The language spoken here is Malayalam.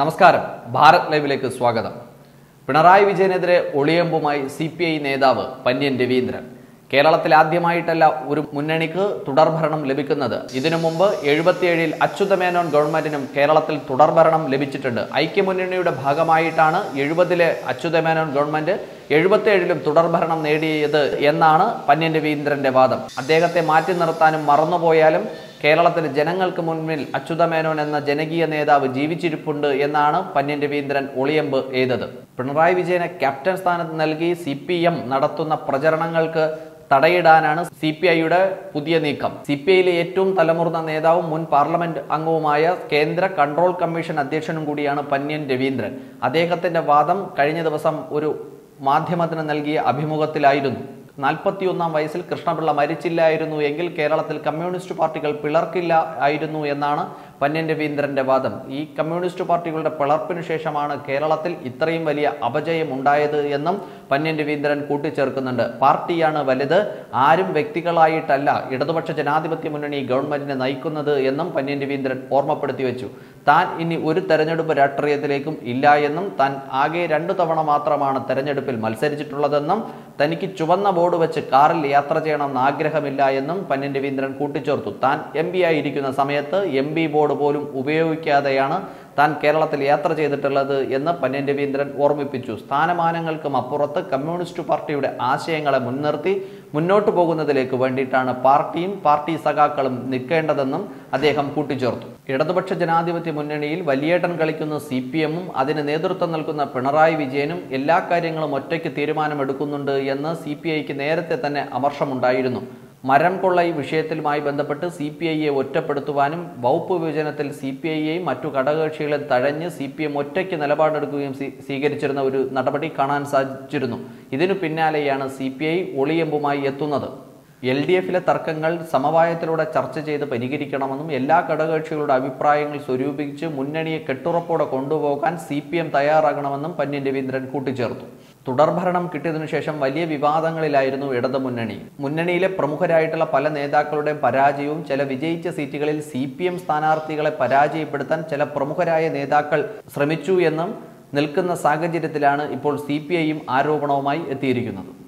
നമസ്കാരം ഭാരത് ലൈവിലേക്ക് സ്വാഗതം. പിണറായി വിജയനെതിരെ ഒളിയമ്പുമായി സിപിഐ നേതാവ് പന്ന്യൻ രവീന്ദ്രൻ. കേരളത്തിൽ ആദ്യമായിട്ടല്ല ഒരു മുന്നണിക്ക് തുടർഭരണം ലഭിക്കുന്നത്. ഇതിനു മുമ്പ് 77-ൽ അച്യുത മേനോൻ ഗവൺമെന്റിനും കേരളത്തിൽ തുടർഭരണം ലഭിച്ചിട്ടുണ്ട്. ഐക്യമുന്നണിയുടെ ഭാഗമായിട്ടാണ് 70-ലെ അച്യുത മേനോൻ ഗവൺമെന്റ് 77-ലും തുടർഭരണം നേടിയത് എന്നാണ് പന്ന്യൻ രവീന്ദ്രന്റെ വാദം. അദ്ദേഹത്തെ മാറ്റി നിർത്താനും മറന്നുപോയാലും കേരളത്തിലെ ജനങ്ങൾക്ക് മുന്നിൽ അച്യുത മേനോൻ എന്ന ജനകീയ നേതാവ് ജീവിച്ചിരിപ്പുണ്ട് എന്നാണ് പന്ന്യൻ രവീന്ദ്രൻ ഒളിയമ്പ് എഴുതത്. പിണറായി വിജയനെ ക്യാപ്റ്റൻ സ്ഥാനത്ത് നൽകി CPM നടത്തുന്ന പ്രചരണങ്ങൾക്ക് തടയിടാനാണ് CPIയുടെ പുതിയ നീക്കം. CPIയിലെ ഏറ്റവും തലമുറന്ന നേതാവും മുൻ പാർലമെന്റ് അംഗവുമായ കേന്ദ്ര കൺട്രോൾ കമ്മീഷൻ അധ്യക്ഷനും കൂടിയാണ് പന്ന്യൻ രവീന്ദ്രൻ. അദ്ദേഹത്തിന്റെ വാദം കഴിഞ്ഞ ദിവസം ഒരു മാധ്യമത്തിന് നൽകിയ അഭിമുഖത്തിലായിരുന്നു. 41-ാം വയസ്സിൽ കൃഷ്ണപിള്ള മരിച്ചില്ലായിരുന്നു എങ്കിൽ കേരളത്തിൽ കമ്മ്യൂണിസ്റ്റ് പാർട്ടികൾ പിളർക്കില്ല ആയിരുന്നു എന്നാണ് പന്ന്യൻ രവീന്ദ്രന്റെ വാദം. ഈ കമ്മ്യൂണിസ്റ്റ് പാർട്ടികളുടെ പിളർപ്പിനു ശേഷമാണ് കേരളത്തിൽ ഇത്രയും വലിയ അപജയം ഉണ്ടായത് എന്നും പന്ന്യൻ രവീന്ദ്രൻ കൂട്ടിച്ചേർക്കുന്നുണ്ട്. പാർട്ടിയാണ് വലുത്, ആരും വ്യക്തികളായിട്ടല്ല ഇടതുപക്ഷ ജനാധിപത്യ മുന്നണി ഗവൺമെന്റിനെ നയിക്കുന്നത് എന്നും പന്ന്യൻ രവീന്ദ്രൻ ഓർമ്മപ്പെടുത്തി വെച്ചു. താൻ ഇനി ഒരു തെരഞ്ഞെടുപ്പ് രാഷ്ട്രീയത്തിലേക്കും ഇല്ല എന്നും താൻ ആകെ 2 തവണ മാത്രമാണ് തെരഞ്ഞെടുപ്പിൽ മത്സരിച്ചിട്ടുള്ളതെന്നും തനിക്ക് ചുവന്ന ബോർഡ് വെച്ച് കാറിൽ യാത്ര ചെയ്യണമെന്ന് ആഗ്രഹമില്ല എന്നും പന്ന്യൻ രവീന്ദ്രൻ കൂട്ടിച്ചേർത്തു. താൻ MP ആയിരിക്കുന്ന സമയത്ത് MP ബോർഡ് പോലും ഉപയോഗിക്കാതെയാണ് താൻ കേരളത്തിൽ യാത്ര ചെയ്തിട്ടുള്ളത് എന്ന് പന്ന്യൻ രവീന്ദ്രൻ ഓർമ്മിപ്പിച്ചു. സ്ഥാനമാനങ്ങൾക്കും അപ്പുറത്ത് കമ്മ്യൂണിസ്റ്റ് പാർട്ടിയുടെ ആശയങ്ങളെ മുൻനിർത്തി മുന്നോട്ടു പോകുന്നതിലേക്ക് വേണ്ടിയിട്ടാണ് പാർട്ടിയും പാർട്ടി സഖാക്കളും നിൽക്കേണ്ടതെന്നും അദ്ദേഹം കൂട്ടിച്ചേർത്തു. ഇടതുപക്ഷ ജനാധിപത്യ മുന്നണിയിൽ വലിയേട്ടൻ കളിക്കുന്ന CPMഉം അതിന് നേതൃത്വം നൽകുന്ന പിണറായി വിജയനും എല്ലാ കാര്യങ്ങളും ഒറ്റയ്ക്ക് തീരുമാനമെടുക്കുന്നുണ്ട് എന്ന് CPIക്ക് നേരത്തെ തന്നെ അമർഷമുണ്ടായിരുന്നു. മരം കൊള്ളൈ വിഷയത്തിലുമായി ബന്ധപ്പെട്ട് CPIയെ ഒറ്റപ്പെടുത്തുവാനും വകുപ്പ് വിഭജനത്തിൽ CPIയെയും മറ്റു ഘടകകക്ഷികളെ തഴഞ്ഞ് CPM ഒറ്റയ്ക്ക് നിലപാടെടുക്കുകയും സ്വീകരിച്ചിരുന്ന ഒരു നടപടി കാണാൻ സാധിച്ചിരുന്നു. ഇതിനു പിന്നാലെയാണ് CPI ഒളിയമ്പുമായി എത്തുന്നത്. LDFലെ തർക്കങ്ങൾ സമവായത്തിലൂടെ ചർച്ച ചെയ്ത് പരിഹരിക്കണമെന്നും എല്ലാ ഘടകകക്ഷികളുടെ അഭിപ്രായങ്ങൾ സ്വരൂപിച്ച് മുന്നണിയെ കെട്ടുറപ്പോടെ കൊണ്ടുപോകാൻ CPM തയ്യാറാകണമെന്നും പന്ന്യൻ രവീന്ദ്രൻ കൂട്ടിച്ചേർത്തു. തുടർഭരണം കിട്ടിയതിനു ശേഷം വലിയ വിവാദങ്ങളിലായിരുന്നു ഇടതുമുന്നണി. മുന്നണിയിലെ പ്രമുഖരായിട്ടുള്ള പല നേതാക്കളുടെയും പരാജയവും ചില വിജയിച്ച സീറ്റുകളിൽ CPM സ്ഥാനാർത്ഥികളെ പരാജയപ്പെടുത്താൻ ചില പ്രമുഖരായ നേതാക്കൾ ശ്രമിച്ചു എന്നും നിൽക്കുന്ന സാഹചര്യത്തിലാണ് ഇപ്പോൾ CPIയും ആരോപണവുമായി എത്തിയിരിക്കുന്നത്.